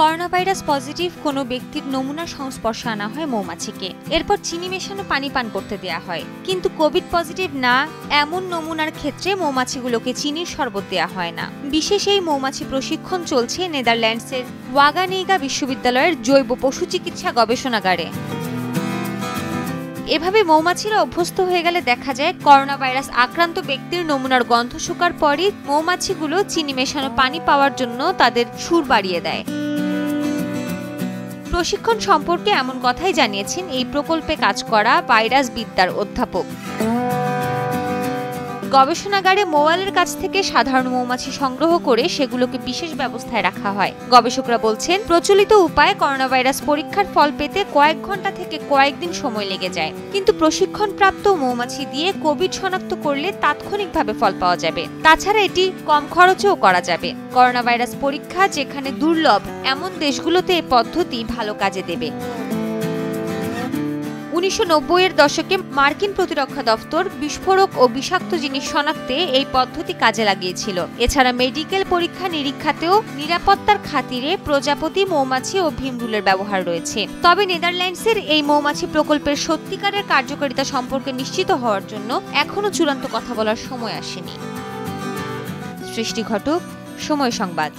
Corona virus positive কোনো ব্যক্তির নমুনা সংস্পর্শে আনা হয় মৌমাছিকে। এরপর চিনি মেশানো পানি পান করতে দেয়া হয়। কিন্তু কোভিড পজিটিভ না এমন নমুনার ক্ষেত্রে মৌমাছিগুলোকে চিনির শরবত দেয়া হয় না। বিশেষ এই মৌমাছি প্রশিক্ষণ চলছে নেদারল্যান্ডসের ওয়াগানেগা বিশ্ববিদ্যালয়ের জৈব পশু চিকিৎসা গবেষণাগারে। এভাবে মৌমাছিরা অভ্যস্ত হয়ে গেলে দেখা যায় করোনা ভাইরাস আক্রান্ত ব্যক্তির নমুনার গন্ধ শুকার পরই মৌমাছিগুলো চিনি মেশানো পানি পাওয়ার জন্য তাদের সুর বাড়িয়ে দেয়। প্রশিক্ষণ সম্পর্কে এমন কথাই জানিয়েছেন এই প্রকল্পে কাজ করা ভাইরাস বিদ্যার অধ্যাপক। গবেষণাগারে মৌয়ালের কাছ থেকে সাধারণ মৌমাছি সংগ্রহ করে সেগুলোকে বিশেষ ব্যবস্থায় রাখা হয়। গবেষকরা বলছেন, প্রচলিত উপায়ে করোনা ভাইরাস পরীক্ষার ফল পেতে কয়েক ঘন্টা থেকে কয়েকদিন সময় লেগে যায়, কিন্তু প্রশিক্ষণপ্রাপ্ত মৌমাছি দিয়ে কোভিড শনাক্ত করলে তাৎক্ষণিকভাবে ফল পাওয়া যাবে। তাছাড়া এটি কম খরচেও করা যাবে। করোনা ভাইরাস পরীক্ষা যেখানে দুর্লভ, এমন দেশগুলোতে এ পদ্ধতি ভালো কাজে দেবে। 1990-এর দশকে মার্কিন প্রতিরক্ষা দপ্তর বিস্ফোরক ও বিষাক্ত জিনিস শনাক্তে এই পদ্ধতি কাজে লাগিয়েছিল। এছাড়া মেডিকেল পরীক্ষা নিরীক্ষাতেও নিরাপত্তার খাতিরে প্রজাপতি, মৌমাছি ও ভীমরুলের ব্যবহার রয়েছে। তবে নেদারল্যান্ডসের এই মৌমাছি প্রকল্পের সত্যিকারের কার্যকারিতা সম্পর্কে নিশ্চিত হওয়ার জন্য এখনও চূড়ান্ত কথা বলার সময় আসেনি। সৃষ্টি ঘটক, সময় সংবাদ।